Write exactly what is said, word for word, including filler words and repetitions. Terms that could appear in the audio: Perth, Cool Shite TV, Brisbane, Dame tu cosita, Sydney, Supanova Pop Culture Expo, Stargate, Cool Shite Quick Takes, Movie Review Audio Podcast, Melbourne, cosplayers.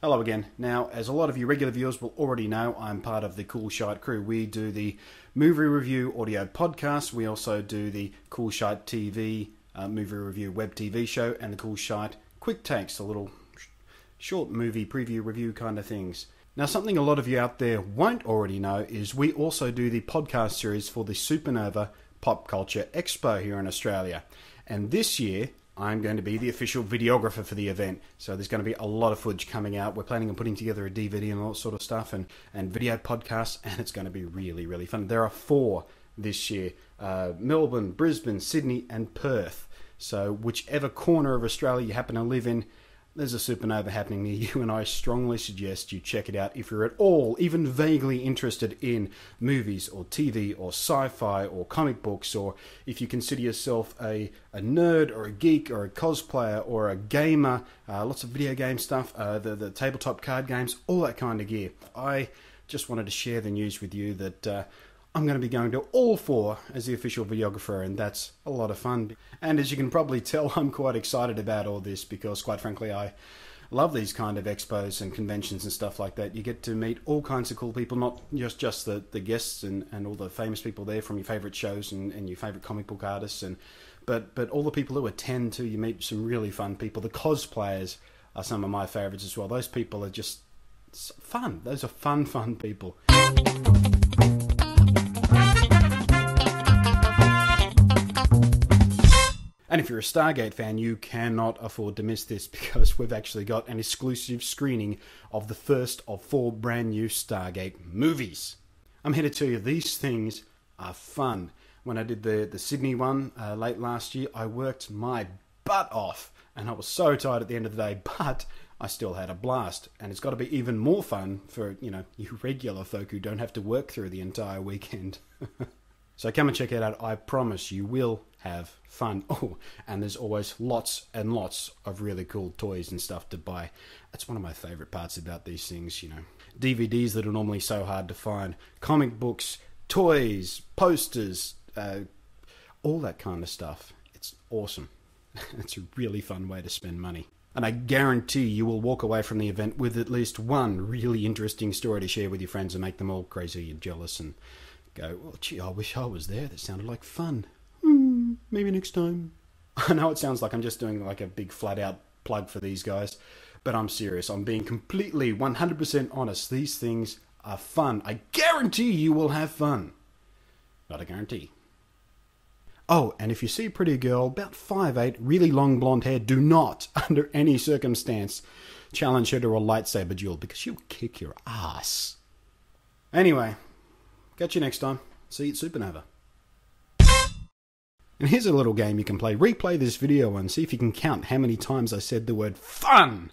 Hello again. Now, as a lot of you regular viewers will already know, I'm part of the Cool Shite crew. We do the Movie Review Audio Podcast. We also do the Cool Shite T V, uh, Movie Review Web T V show, and the Cool Shite Quick Takes, the little sh short movie preview review kind of things. Now, something a lot of you out there won't already know is we also do the podcast series for the Supanova Pop Culture Expo here in Australia. And this year, I'm going to be the official videographer for the event, so there's going to be a lot of footage coming out. We're planning on putting together a D V D and all that sort of stuff, and, and video podcasts, and it's going to be really, really fun. There are four this year, uh, Melbourne, Brisbane, Sydney, and Perth. So whichever corner of Australia you happen to live in, there's a Supanova happening near you, and I strongly suggest you check it out if you're at all, even vaguely interested in movies or T V or sci-fi or comic books, or if you consider yourself a, a nerd or a geek or a cosplayer or a gamer, uh, lots of video game stuff, uh, the, the tabletop card games, all that kind of gear. I just wanted to share the news with you that uh, I'm going to be going to all four as the official videographer, and that's a lot of fun. And as you can probably tell, I'm quite excited about all this because, quite frankly, I love these kind of expos and conventions and stuff like that. You get to meet all kinds of cool people, not just, just the, the guests and, and all the famous people there from your favourite shows and, and your favourite comic book artists, and but, but all the people who attend too. You meet some really fun people. The cosplayers are some of my favourites as well. Those people are just fun. Those are fun, fun people. And if you're a Stargate fan, you cannot afford to miss this because we've actually got an exclusive screening of the first of four brand new Stargate movies. I'm here to tell you, these things are fun. When I did the, the Sydney one uh, late last year, I worked my butt off and I was so tired at the end of the day, but I still had a blast. And it's got to be even more fun for, you know, you regular folk who don't have to work through the entire weekend. So come and check it out. I promise you will have fun. Oh, and there's always lots and lots of really cool toys and stuff to buy. That's one of my favorite parts about these things, you know. D V Ds that are normally so hard to find. Comic books, toys, posters, uh, all that kind of stuff. It's awesome. It's a really fun way to spend money. And I guarantee you will walk away from the event with at least one really interesting story to share with your friends and make them all crazy and jealous and go, well, gee, I wish I was there. That sounded like fun. Hmm, maybe next time. I know it sounds like I'm just doing like a big flat-out plug for these guys, but I'm serious. I'm being completely one hundred percent honest. These things are fun. I guarantee you will have fun. Not a guarantee. Oh, and if you see a pretty girl, about five eight, really long blonde hair, do not, under any circumstance, challenge her to a lightsaber duel because she'll kick your ass. Anyway, catch you next time. See you at Supanova. And here's a little game you can play. Replay this video and see if you can count how many times I said the word fun.